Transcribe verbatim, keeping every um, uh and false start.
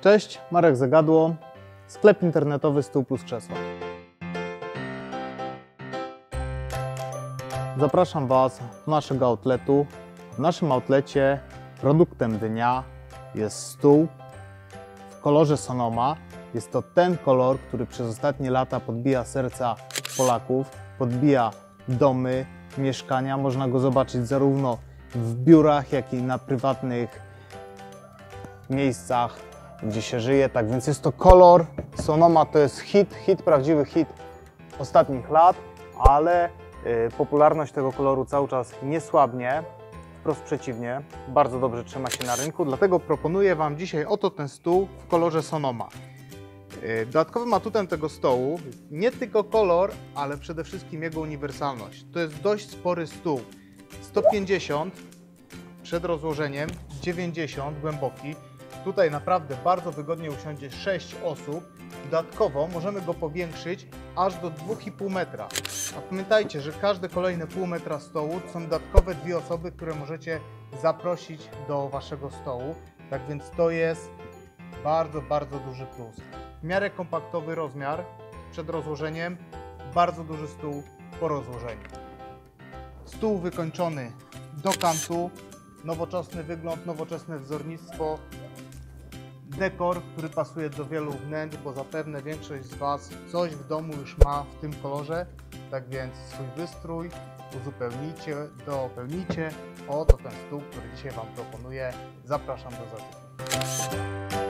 Cześć, Marek Zagadło, sklep internetowy Stół Plus Krzesła. Zapraszam Was do naszego outletu. W naszym outlecie produktem dnia jest stół w kolorze Sonoma. Jest to ten kolor, który przez ostatnie lata podbija serca Polaków, podbija domy, mieszkania. Można go zobaczyć zarówno w biurach, jak i na prywatnych miejscach, gdzie się żyje. Tak więc jest to kolor Sonoma, to jest hit, hit, prawdziwy hit ostatnich lat, ale popularność tego koloru cały czas nie słabnie, wprost przeciwnie, bardzo dobrze trzyma się na rynku, dlatego proponuję Wam dzisiaj oto ten stół w kolorze Sonoma. Dodatkowym atutem tego stołu nie tylko kolor, ale przede wszystkim jego uniwersalność. To jest dość spory stół, sto pięćdziesiąt przed rozłożeniem, dziewięćdziesiąt głęboki. Tutaj naprawdę bardzo wygodnie usiądzie sześć osób. Dodatkowo możemy go powiększyć aż do dwóch i pół metra. A pamiętajcie, że każde kolejne pół metra stołu są dodatkowe dwie osoby, które możecie zaprosić do waszego stołu. Tak więc to jest bardzo, bardzo duży plus. W miarę kompaktowy rozmiar przed rozłożeniem, bardzo duży stół po rozłożeniu. Stół wykończony do kantu, nowoczesny wygląd, nowoczesne wzornictwo. Dekor, który pasuje do wielu wnętrz, bo zapewne większość z Was coś w domu już ma w tym kolorze. Tak więc swój wystrój uzupełnijcie, dopełnijcie. Oto ten stół, który dzisiaj Wam proponuję. Zapraszam do zakupu.